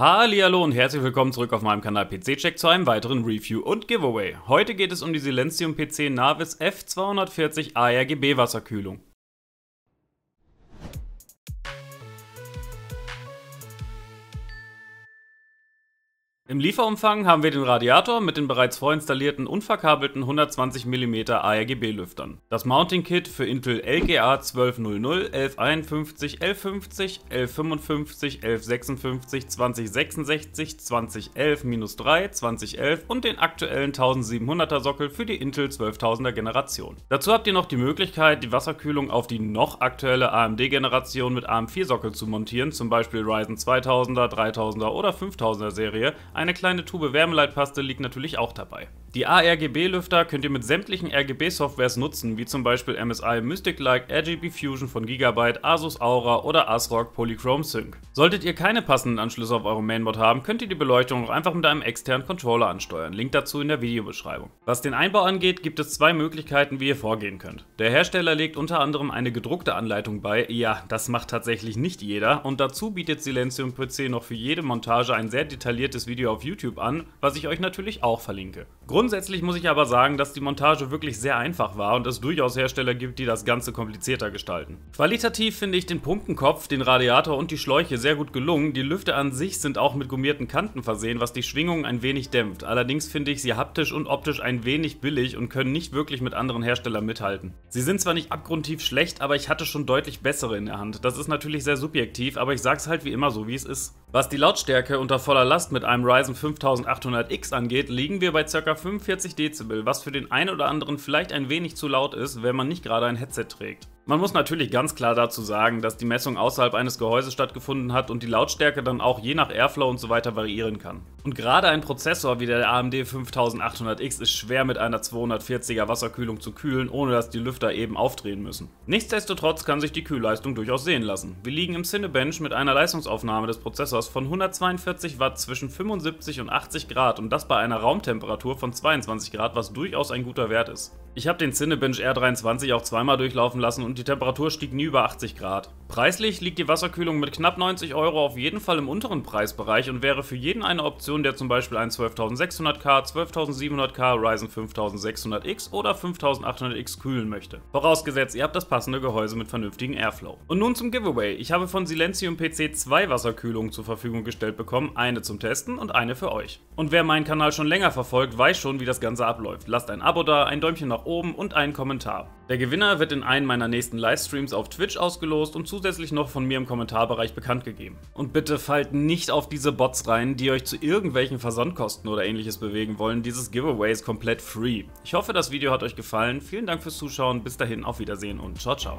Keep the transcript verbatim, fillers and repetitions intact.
Hallihallo und herzlich willkommen zurück auf meinem Kanal P C-Check zu einem weiteren Review und Giveaway. Heute geht es um die SilentiumPC Navis F zweihundertvierzig A R G B Wasserkühlung. Im Lieferumfang haben wir den Radiator mit den bereits vorinstallierten unverkabelten hundertzwanzig Millimeter A R G B-Lüftern, das Mounting-Kit für Intel L G A zwölfhundert, elfhunderteinundfünfzig, elfhundertfünfzig, elfhundertfünfundfünfzig, elfhundertsechsundfünfzig, zwanzig sechsundsechzig, zwanzig elf minus drei, zwanzig elf und den aktuellen siebzehnhunderter Sockel für die Intel zwölftausender Generation. Dazu habt ihr noch die Möglichkeit, die Wasserkühlung auf die noch aktuelle A M D-Generation mit A M vier Sockel zu montieren, zum Beispiel Ryzen zweitausender, dreitausender oder fünftausender Serie. Eine kleine Tube Wärmeleitpaste liegt natürlich auch dabei. Die A R G B-Lüfter könnt ihr mit sämtlichen R G B-Softwares nutzen, wie zum Beispiel M S I Mystic Light, R G B Fusion von Gigabyte, Asus Aura oder ASRock Polychrome Sync. Solltet ihr keine passenden Anschlüsse auf eurem Mainboard haben, könnt ihr die Beleuchtung auch einfach mit einem externen Controller ansteuern. Link dazu in der Videobeschreibung. Was den Einbau angeht, gibt es zwei Möglichkeiten, wie ihr vorgehen könnt. Der Hersteller legt unter anderem eine gedruckte Anleitung bei, ja, das macht tatsächlich nicht jeder, und dazu bietet SilentiumPC noch für jede Montage ein sehr detailliertes Video auf YouTube an, was ich euch natürlich auch verlinke. Grundsätzlich muss ich aber sagen, dass die Montage wirklich sehr einfach war und es durchaus Hersteller gibt, die das Ganze komplizierter gestalten. Qualitativ finde ich den Pumpenkopf, den Radiator und die Schläuche sehr gut gelungen. Die Lüfter an sich sind auch mit gummierten Kanten versehen, was die Schwingungen ein wenig dämpft. Allerdings finde ich sie haptisch und optisch ein wenig billig und können nicht wirklich mit anderen Herstellern mithalten. Sie sind zwar nicht abgrundtief schlecht, aber ich hatte schon deutlich bessere in der Hand. Das ist natürlich sehr subjektiv, aber ich sag's halt wie immer so, wie es ist. Was die Lautstärke unter voller Last mit einem Ryzen fünftausendachthundert X angeht, liegen wir bei ca. fünfundvierzig Dezibel, was für den einen oder anderen vielleicht ein wenig zu laut ist, wenn man nicht gerade ein Headset trägt. Man muss natürlich ganz klar dazu sagen, dass die Messung außerhalb eines Gehäuses stattgefunden hat und die Lautstärke dann auch je nach Airflow und so weiter variieren kann. Und gerade ein Prozessor wie der A M D fünftausendachthundert X ist schwer mit einer zweihundertvierziger Wasserkühlung zu kühlen, ohne dass die Lüfter eben aufdrehen müssen. Nichtsdestotrotz kann sich die Kühlleistung durchaus sehen lassen. Wir liegen im Cinebench mit einer Leistungsaufnahme des Prozessors von hundertzweiundvierzig Watt zwischen fünfundsiebzig und achtzig Grad und das bei einer Raumtemperatur von zweiundzwanzig Grad, was durchaus ein guter Wert ist. Ich habe den Cinebench R dreiundzwanzig auch zweimal durchlaufen lassen und die Temperatur stieg nie über achtzig Grad. Preislich liegt die Wasserkühlung mit knapp neunzig Euro auf jeden Fall im unteren Preisbereich und wäre für jeden eine Option, der zum Beispiel ein zwölftausendsechshundert K, zwölftausendsiebenhundert K, Ryzen fünftausendsechshundert X oder fünftausendachthundert X kühlen möchte. Vorausgesetzt, ihr habt das passende Gehäuse mit vernünftigen Airflow. Und nun zum Giveaway. Ich habe von SilentiumPC zwei Wasserkühlungen zur Verfügung gestellt bekommen, eine zum Testen und eine für euch. Und wer meinen Kanal schon länger verfolgt, weiß schon, wie das Ganze abläuft. Lasst ein Abo da, ein Däumchen nach oben und einen Kommentar. Der Gewinner wird in einem meiner nächsten Livestreams auf Twitch ausgelost und zusätzlich noch von mir im Kommentarbereich bekannt gegeben. Und bitte fallt nicht auf diese Bots rein, die euch zu irgendwelchen Versandkosten oder ähnliches bewegen wollen. Dieses Giveaway ist komplett free. Ich hoffe, das Video hat euch gefallen. Vielen Dank fürs Zuschauen. Bis dahin, auf Wiedersehen und ciao, ciao.